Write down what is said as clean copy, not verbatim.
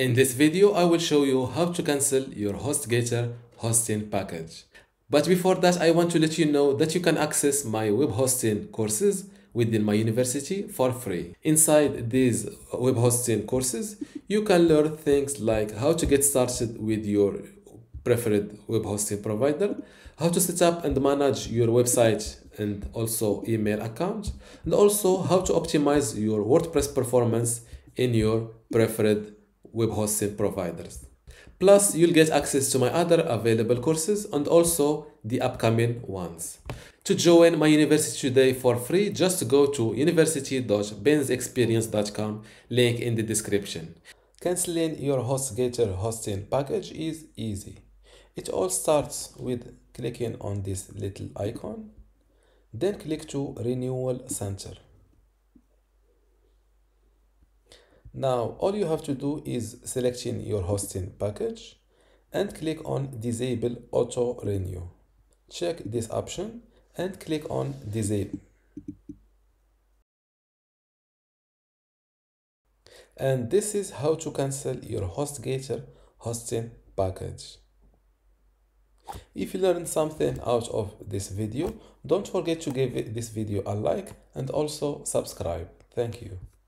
In this video, I will show you how to cancel your HostGator hosting package. But before that, I want to let you know that you can access my web hosting courses within my university for free. Inside these web hosting courses, you can learn things like how to get started with your preferred web hosting provider, how to set up and manage your website and also email account, and also how to optimize your WordPress performance in your preferred web hosting providers. Plus, you'll get access to my other available courses and also the upcoming ones. To join my university today for free, just go to university.bensexperience.com, link in the description. Canceling your HostGator hosting package is easy. It all starts with clicking on this little icon, then click to Renewal Center. Now, all you have to do is selecting your hosting package and click on Disable Auto Renew. Check this option and click on Disable. And this is how to cancel your HostGator hosting package. If you learned something out of this video, don't forget to give this video a like and also subscribe. Thank you.